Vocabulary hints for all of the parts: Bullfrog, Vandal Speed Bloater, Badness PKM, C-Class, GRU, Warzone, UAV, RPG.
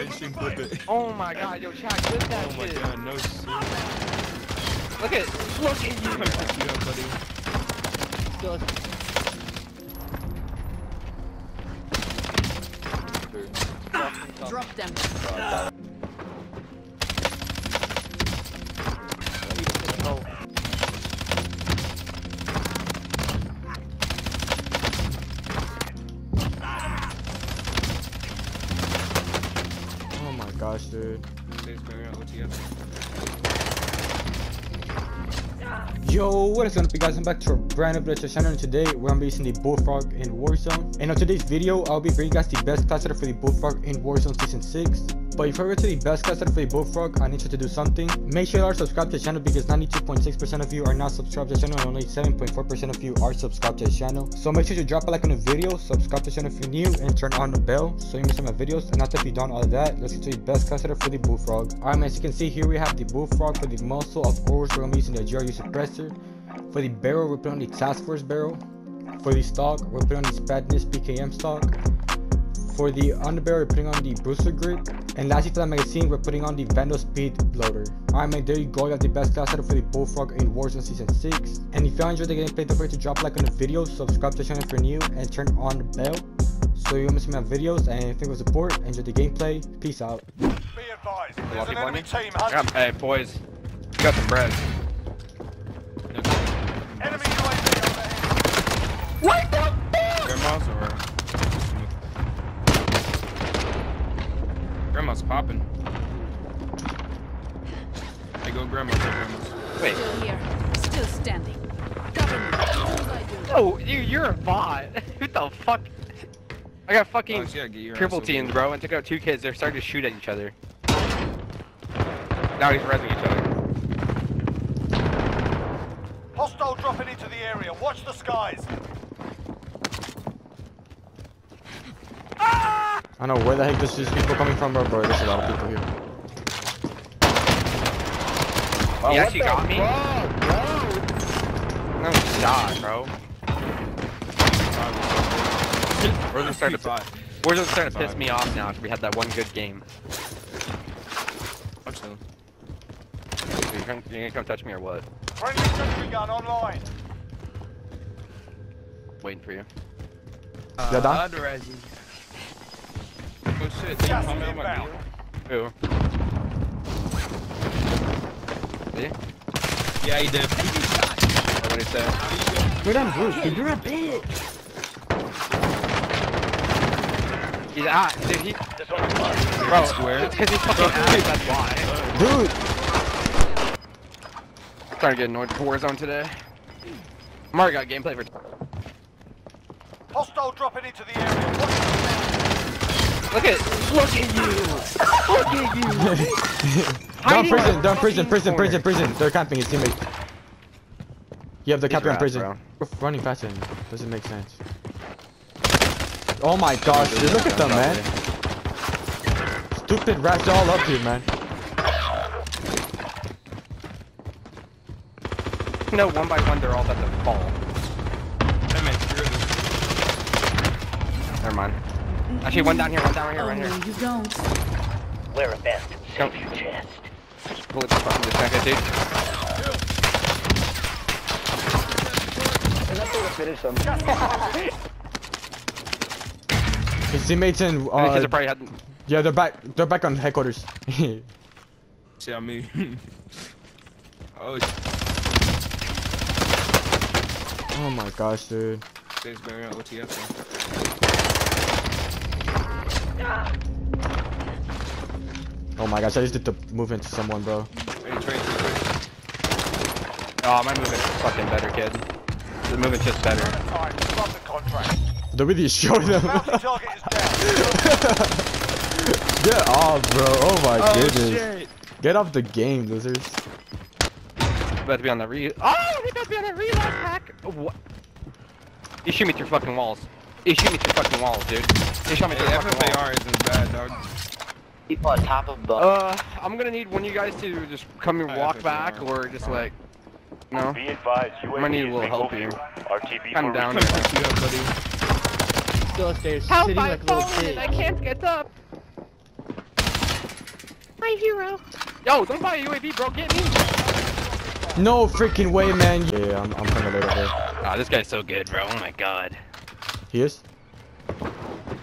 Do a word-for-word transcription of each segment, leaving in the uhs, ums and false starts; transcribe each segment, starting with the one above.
Instant clip it. Oh my god, yo, Chad, clip that shit. Oh my kid. god, no shit. Look at, look at you. Look at you, buddy. Just. Drop them. Uh, oh my gosh, dude. Yo, what is going on, guys? I'm back to a brand new video channel, and today we're gonna be using the Bullfrog in Warzone. And on today's video, I'll be bringing you guys the best class setup for the Bullfrog in Warzone season six. But if I were to the best class setup for the Bullfrog, I need you to do something. Make sure you are subscribed to the channel, because ninety-two point six percent of you are not subscribed to the channel and only seven point four percent of you are subscribed to the channel. So make sure you drop a like on the video, subscribe to the channel if you're new, and turn on the bell so you miss my videos. And after you've done all of that, let's get to the best class setup for the Bullfrog. Alright, as you can see here, we have the Bullfrog for the muscle. Of course, we're gonna be using the G R U suppressor. For the barrel, we're putting on the task force barrel. For the stock, we're putting on this Badness P K M stock. For the underbarrel, we're putting on the Brewster grip. And lastly, for the magazine, we're putting on the Vandal Speed Bloater. Alright, man, there you go. You got the best class setup for the Bullfrog in Warzone season six. And if you enjoyed the gameplay, don't forget to drop a like on the video, subscribe to the channel if you're new, and turn on the bell so you won't miss my videos. And thank you for support. Enjoy the gameplay. Peace out. Be advised, there's an enemy team hunting. Hey, boys, you got some bread. Enemy U A V overhead. What the fuck? Grandma's over. Grandma's popping. I go grandma, go grandma's. Wait. Still here. Still standing. Oh, you, you're a bot. What the fuck? I got fucking oh, so yeah, triple teams, bro, and took out two kids. They're starting to shoot at each other. Now he's resing each other. Hostile dropping into the area. Watch the skies. I don't know where the heck this is people coming from, bro. bro. There's a lot of people here. Oh, he actually got me. No shot, bro. We're just starting to we're just starting to piss me off now. If we had that one good game. I'm chilling. You're gonna, you're gonna come touch me or what? Friendly sentry gun online. Waiting for you. Uh, yeah, done. Oh shit! They just inbound. Who? See? Yeah, he did. What is that? We're done, Bruce. You're a bitch. He's out. Dude, he. Bro, square. Because he's fucking out. That's why. Dude. I'm trying to get annoyed with Warzone today. I'm already got gameplay for. Hostile dropping into the area. Look at, look at you. Look at you. Down prison, down prison, prison, prison, prison. They're camping his teammates. You have the camping in prison. Bro. We're running faster. Doesn't make sense. Oh my gosh, dude, look at them, man. Stupid rats all up here, man. No, one by one, they're all about to fall. Never mind. Actually, one down here, one down right here, oh, right here. You don't. Wear a vest. Save your chest. Bullet the fucking defender, dude. They're not going to finish them. His teammates and uh, the probably had. Yeah, they're back. They're back on headquarters. See how me. Oh. Oh my gosh, dude. What's he up to? Oh my gosh, I just did the move into someone, bro. Oh, my movement's fucking better, kid. The movement's just better. They're really showing them. Get off, bro. Oh my oh, goodness. Shit. Get off the game, losers. About to be on the re- Oh, he's about to be on a reload pack! What? You shoot me through fucking walls. You shoot me through fucking walls, dude. You shot me through hey, fucking walls. F F A R isn't bad, dog. People on top of bugs. Uh, I'm gonna need one of you guys to just come and walk back, or just like... No? Be advised, I'm gonna need a little help here. I'm down. Help, I fallen! I can't get up! my hero. Yo, don't buy a U A V, bro. Get me. No freaking way, man. Yeah, I'm, I'm coming over here. Ah, this guy's so good, bro. Oh my god. He is?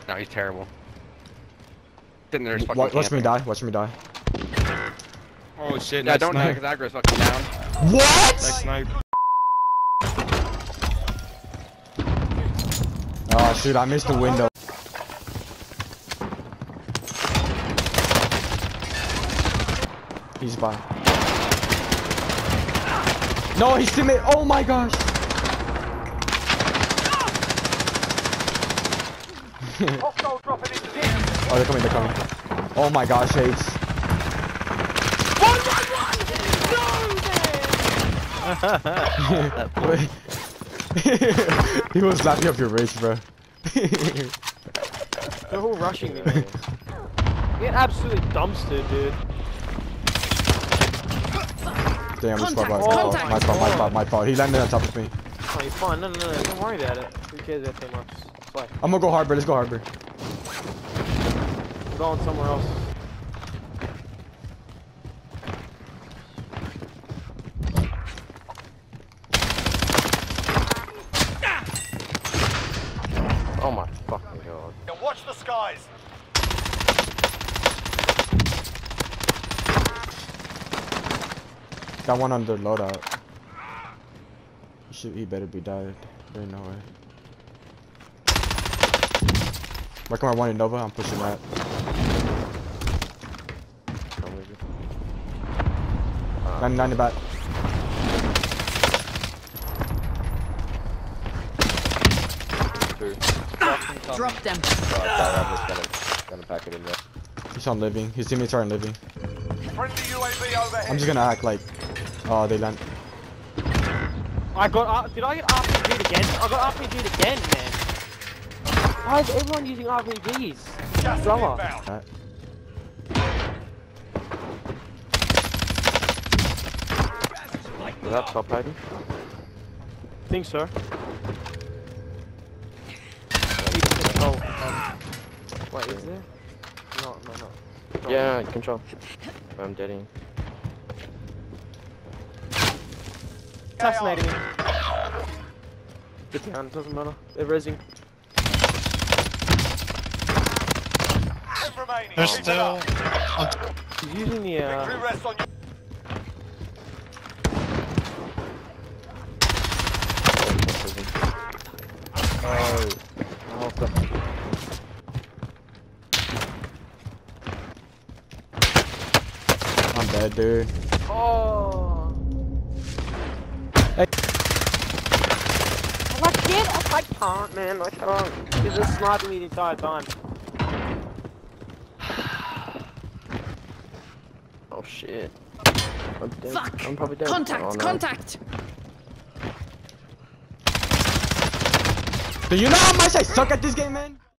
No, he's terrible. Sitting there, fucking watch camping. me die. Watch me die. Oh shit! Yeah, don't die because aggro's fucking down. What? Next snipe. Oh shoot! I missed the window. He's by. No, he's still mid. Oh my gosh! Oh, they're coming! They're coming! Oh my gosh, Shades! One, one, one. No, man. He was slapping up your wrist, bro. They're all rushing me, man. Get absolutely dumpstered, dude. Damn, contact, spot, right. oh, my spot, my spot, my spot. He landed on top of me. Oh, you're fine. No, no, no, don't worry about it. Who cares about team ups? Play. I'm gonna go hard, bro. Let's go hard, bro. I'm going somewhere else. Oh my fucking god. Now watch the skies! Got one under loadout. Shit, he better be died. There ain't no way. Reckon I wanted Nova, I'm pushing that. Uh, ninety back. Two. Drop them. Oh, I'm just gonna, gonna pack it in there. He's on living. His teammates aren't living. I'm just gonna act like. Oh, they land. I got. Uh, did I get R P G'd again? I got R P G'd again, man. Why is everyone using R P Gs? Just lower. Right. Was that top hiding? Think so. Oh, um, wait, is there? No, no, no. Don't yeah, me. Control. I'm dead in. Fascinating. Good hand, doesn't matter. They're raising. They're still. He's using the. Uh... Oh. I'm dead, dude. Oh. Hey. I can't. I can't, man. I can't. He's just sniping me the entire time. Oh shit. I'm dead. Fuck. I'm probably dead. Contact. Oh, no. Contact. Do you know how much I suck at this game, man?